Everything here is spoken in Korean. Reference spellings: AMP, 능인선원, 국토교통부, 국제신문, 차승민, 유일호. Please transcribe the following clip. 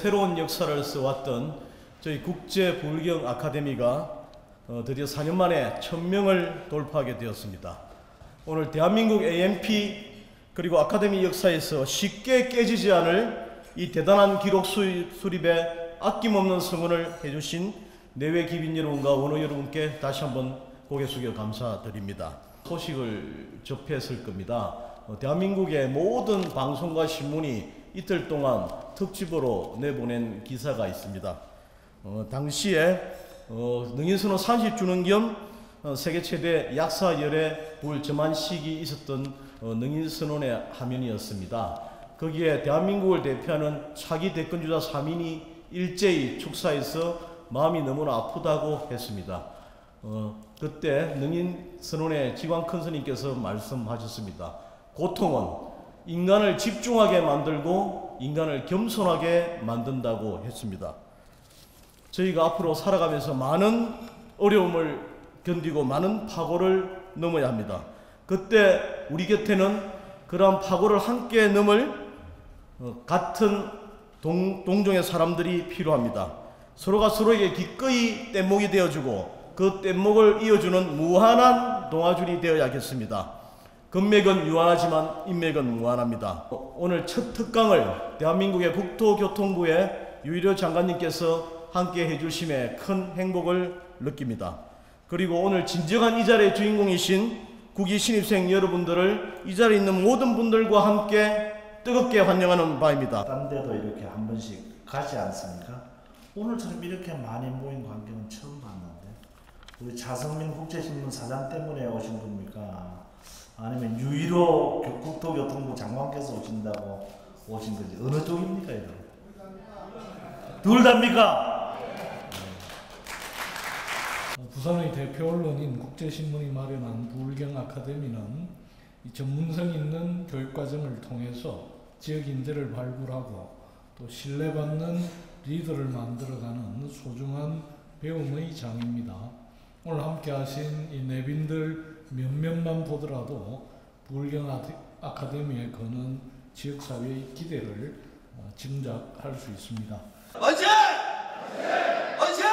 새로운 역사를 써왔던 저희 국제불경 아카데미가 드디어 4년 만에 1000명을 돌파하게 되었습니다. 오늘 대한민국 AMP 그리고 아카데미 역사에서 쉽게 깨지지 않을 이 대단한 기록 수립에 아낌없는 성원을 해주신 내외 기빈 여러분과 원호 여러분께 다시 한번 고개 숙여 감사드립니다. 소식을 접했을 겁니다. 대한민국의 모든 방송과 신문이 이틀 동안 특집으로 내보낸 기사가 있습니다. 당시에 능인선원 30주년 겸 세계 최대 약사열에 불점한 시기 있었던 능인선원의 화면이었습니다. 거기에 대한민국을 대표하는 차기 대권주자 3인이 일제히 축사에서 마음이 너무나 아프다고 했습니다. 그때 능인선원의 지광 큰스님께서 말씀하셨습니다. 고통은 인간을 집중하게 만들고 인간을 겸손하게 만든다고 했습니다. 저희가 앞으로 살아가면서 많은 어려움을 견디고 많은 파고를 넘어야 합니다. 그때 우리 곁에는 그러한 파고를 함께 넘을 같은 동종의 사람들이 필요합니다. 서로가 서로에게 기꺼이 뗏목이 되어주고 그 뗏목을 이어주는 무한한 동아줄이 되어야겠습니다. 금맥은 유한하지만 인맥은 무한합니다. 오늘 첫 특강을 대한민국의 국토교통부의 유일호 장관님께서 함께 해주심에 큰 행복을 느낍니다. 그리고 오늘 진정한 이 자리의 주인공이신 국위 신입생 여러분들을 이 자리에 있는 모든 분들과 함께 뜨겁게 환영하는 바입니다. 딴 데도 이렇게 한 번씩 가지 않습니까? 오늘처럼 이렇게 많이 모인 광경은 처음 봤는데 우리 차승민 국제신문 사장 때문에 오신 겁니까? 아니면 유일호 국토교통부 장관께서 오신다고 오신 건지 어느 쪽입니까? 이거? 둘 답니까? 네. 부산의 대표 언론인 국제신문이 마련한 불경 아카데미는 이 전문성 있는 교육과정을 통해서 지역 인재를 발굴하고 또 신뢰받는 리더를 만들어가는 소중한 배움의 장입니다. 오늘 함께 하신 이 내빈들 몇몇만 보더라도 불경 아카데미에 거는 지역사회의 기대를 짐작할 수 있습니다. 화이팅! 화이팅! 화이팅!